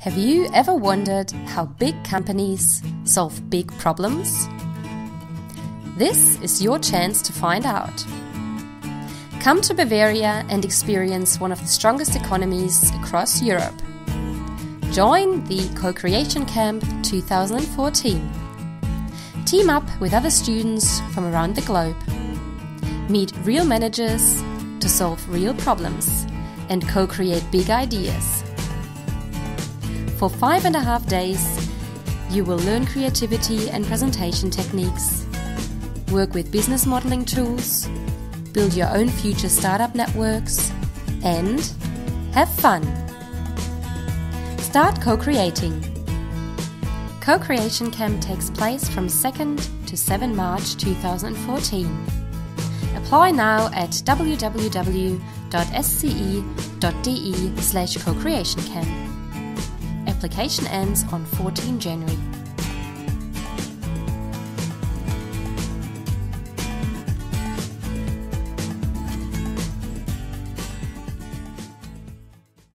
Have you ever wondered how big companies solve big problems? This is your chance to find out. Come to Bavaria and experience one of the strongest economies across Europe. Join the Co-Creation Camp 2014. Team up with other students from around the globe. Meet real managers to solve real problems and co-create big ideas. For 5.5 days, you will learn creativity and presentation techniques, work with business modeling tools, build your own future startup networks, and have fun. Start co-creating. Co-Creation Camp takes place from 2nd to 7 March 2014. Apply now at www.sce.de/co-creation camp. Application ends on 14 January.